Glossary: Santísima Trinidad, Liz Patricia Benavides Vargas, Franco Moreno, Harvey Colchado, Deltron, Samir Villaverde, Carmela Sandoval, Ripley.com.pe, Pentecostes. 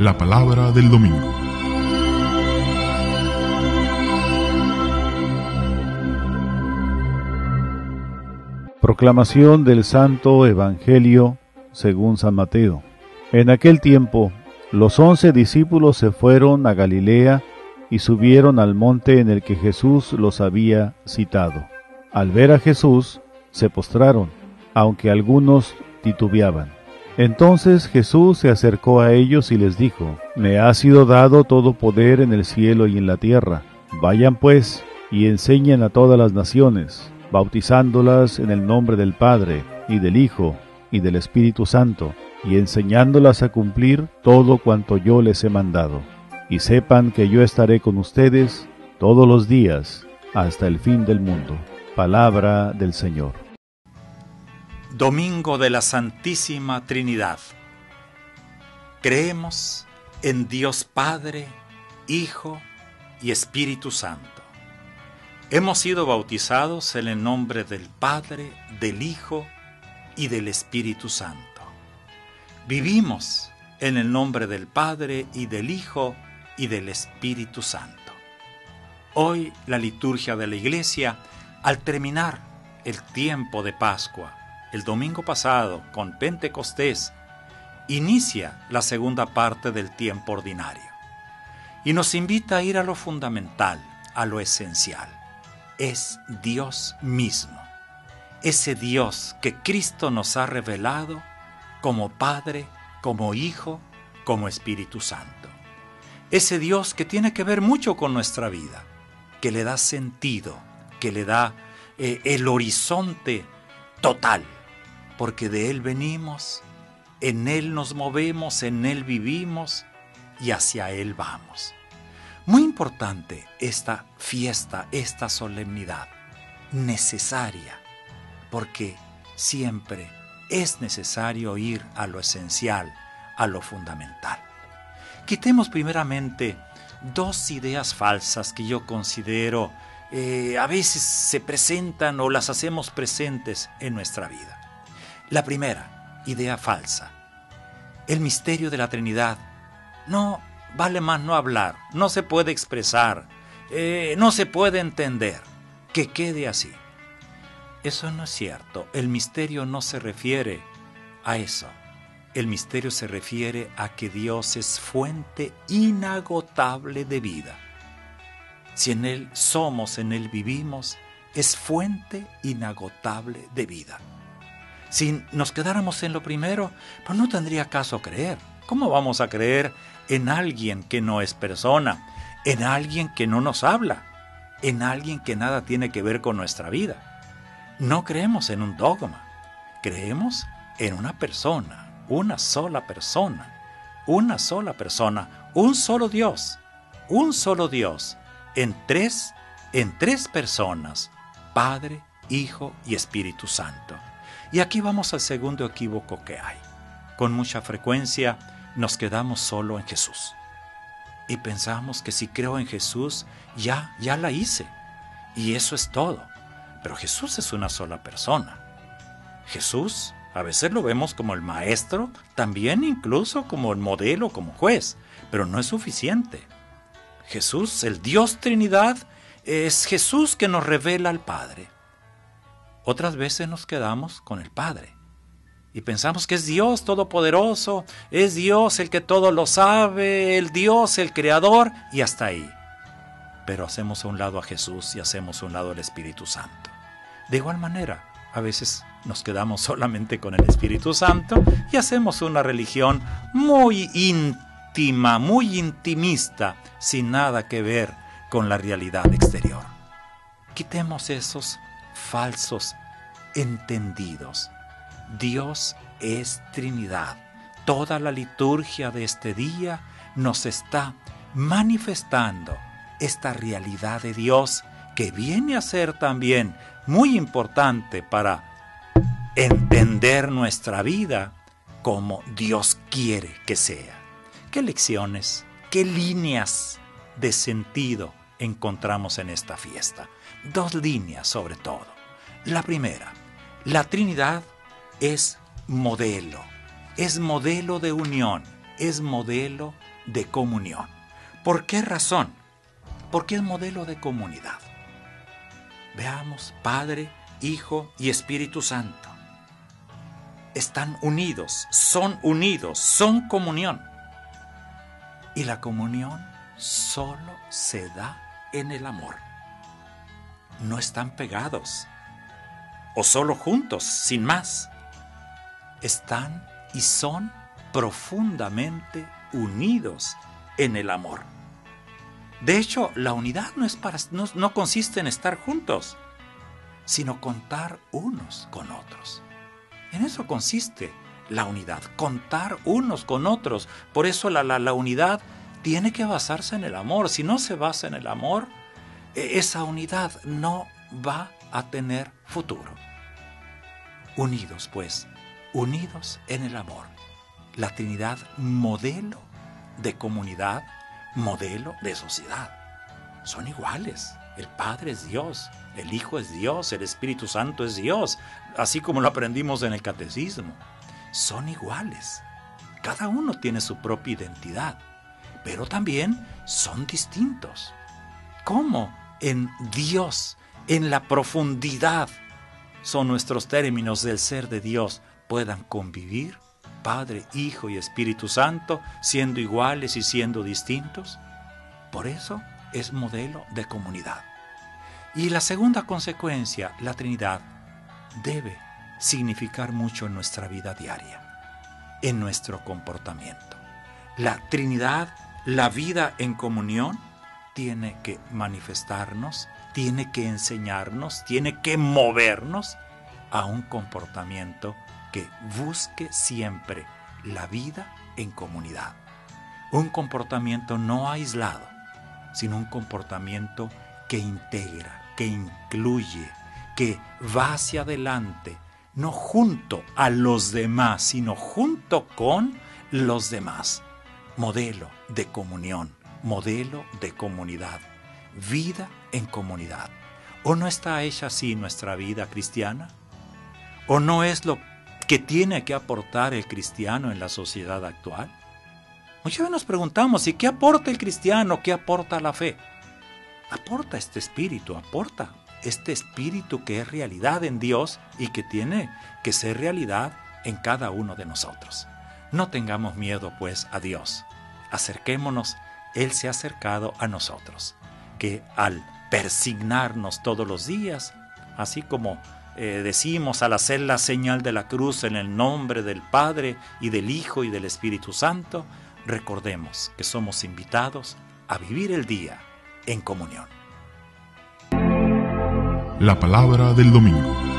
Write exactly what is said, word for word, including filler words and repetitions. La palabra del domingo. Proclamación del Santo Evangelio según San Mateo. En aquel tiempo, los once discípulos se fueron a Galilea y subieron al monte en el que Jesús los había citado. Al ver a Jesús, se postraron, aunque algunos titubeaban. Entonces Jesús se acercó a ellos y les dijo: «Me ha sido dado todo poder en el cielo y en la tierra. Vayan pues y enseñen a todas las naciones, bautizándolas en el nombre del Padre, y del Hijo, y del Espíritu Santo, y enseñándolas a cumplir todo cuanto yo les he mandado. Y sepan que yo estaré con ustedes todos los días, hasta el fin del mundo». Palabra del Señor. Domingo de la Santísima Trinidad. Creemos en Dios Padre, Hijo y Espíritu Santo. Hemos sido bautizados en el nombre del Padre, del Hijo y del Espíritu Santo. Vivimos en el nombre del Padre y del Hijo y del Espíritu Santo. Hoy la liturgia de la Iglesia, al terminar el tiempo de Pascua, el domingo pasado, con Pentecostés, inicia la segunda parte del tiempo ordinario y nos invita a ir a lo fundamental, a lo esencial. Es Dios mismo, ese Dios que Cristo nos ha revelado como Padre, como Hijo, como Espíritu Santo. Ese Dios que tiene que ver mucho con nuestra vida, que le da sentido, que le da eh, el horizonte total. Porque de Él venimos, en Él nos movemos, en Él vivimos y hacia Él vamos. Muy importante esta fiesta, esta solemnidad, necesaria, porque siempre es necesario ir a lo esencial, a lo fundamental. Quitemos primeramente dos ideas falsas que yo considero Eh, a veces se presentan o las hacemos presentes en nuestra vida. La primera idea falsa: el misterio de la Trinidad. No, vale más no hablar, no se puede expresar, eh, no se puede entender, que quede así. Eso no es cierto. El misterio no se refiere a eso. El misterio se refiere a que Dios es fuente inagotable de vida. Si en Él somos, en Él vivimos, es fuente inagotable de vida. Si nos quedáramos en lo primero, pues no tendría caso creer. ¿Cómo vamos a creer en alguien que no es persona, en alguien que no nos habla, en alguien que nada tiene que ver con nuestra vida? No creemos en un dogma, creemos en una persona, una sola persona, una sola persona, un solo Dios, un solo Dios. En tres, en tres personas: Padre, Hijo y Espíritu Santo. Y aquí vamos al segundo equívoco que hay. Con mucha frecuencia nos quedamos solo en Jesús. Y pensamos que si creo en Jesús, ya, ya la hice. Y eso es todo. Pero Jesús es una sola persona. Jesús, a veces lo vemos como el maestro, también incluso como el modelo, como juez. Pero no es suficiente. Jesús, el Dios Trinidad, es Jesús que nos revela al Padre. Otras veces nos quedamos con el Padre y pensamos que es Dios todopoderoso, es Dios el que todo lo sabe, el Dios, el Creador, y hasta ahí. Pero hacemos a un lado a Jesús y hacemos a un lado al Espíritu Santo. De igual manera, a veces nos quedamos solamente con el Espíritu Santo y hacemos una religión muy íntima, muy intimista, sin nada que ver con la realidad exterior. Quitemos esos falsos entendidos. Dios es Trinidad. Toda la liturgia de este día nos está manifestando esta realidad de Dios, que viene a ser también muy importante para entender nuestra vida como Dios quiere que sea. ¿Qué lecciones, qué líneas de sentido encontramos en esta fiesta? Dos líneas sobre todo. La primera: la Trinidad es modelo, es modelo de unión, es modelo de comunión. ¿Por qué razón? Porque es modelo de comunidad. Veamos, Padre, Hijo y Espíritu Santo están unidos, son unidos, son comunión. Y la comunión solo se da en el amor. No están pegados o solo juntos, sin más. Están y son profundamente unidos en el amor. De hecho, la unidad no, es para, no, no consiste en estar juntos, sino contar unos con otros. En eso consiste la unidad, contar unos con otros. Por eso la, la, la unidad tiene que basarse en el amor. Si no se basa en el amor, esa unidad no va a tener futuro. Unidos, pues, unidos en el amor. La Trinidad, modelo de comunidad, modelo de sociedad. Son iguales. El Padre es Dios, el Hijo es Dios, el Espíritu Santo es Dios, así como lo aprendimos en el Catecismo. Son iguales. Cada uno tiene su propia identidad, pero también son distintos. ¿Cómo? En Dios, en la profundidad, son nuestros términos del ser de Dios, puedan convivir Padre, Hijo y Espíritu Santo, siendo iguales y siendo distintos. Por eso es modelo de comunidad. Y la segunda consecuencia, la Trinidad, debe significar mucho en nuestra vida diaria, en nuestro comportamiento. La Trinidad, la vida en comunión, tiene que manifestarnos, tiene que enseñarnos, tiene que movernos a un comportamiento que busque siempre la vida en comunidad. Un comportamiento no aislado, sino un comportamiento que integra, que incluye, que va hacia adelante, no junto a los demás, sino junto con los demás. Modelo de comunión, modelo de comunidad, vida en comunidad. ¿O no está hecha así nuestra vida cristiana? ¿O no es lo que tiene que aportar el cristiano en la sociedad actual? Muchas veces nos preguntamos, ¿y qué aporta el cristiano? ¿Qué aporta la fe? Aporta este espíritu, aporta este espíritu que es realidad en Dios y que tiene que ser realidad en cada uno de nosotros. No tengamos miedo, pues, a Dios. Acerquémonos, Él se ha acercado a nosotros. Que al persignarnos todos los días, así como eh, decimos al hacer la señal de la cruz en el nombre del Padre y del Hijo y del Espíritu Santo, recordemos que somos invitados a vivir el día en comunión. La palabra del domingo.